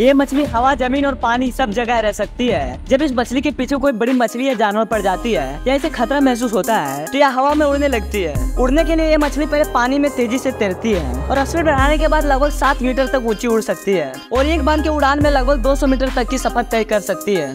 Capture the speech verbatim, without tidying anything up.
ये मछली हवा, जमीन और पानी सब जगह रह सकती है। जब इस मछली के पीछे कोई बड़ी मछली या जानवर पड़ जाती है या इसे खतरा महसूस होता है तो यह हवा में उड़ने लगती है। उड़ने के लिए ये मछली पहले पानी में तेजी से तैरती है और अस्सी फीट बढ़ाने के बाद लगभग सात मीटर तक ऊंची उड़ सकती है और एक बार के उड़ान में लगभग दो सौ मीटर तक की सफर तय कर सकती है।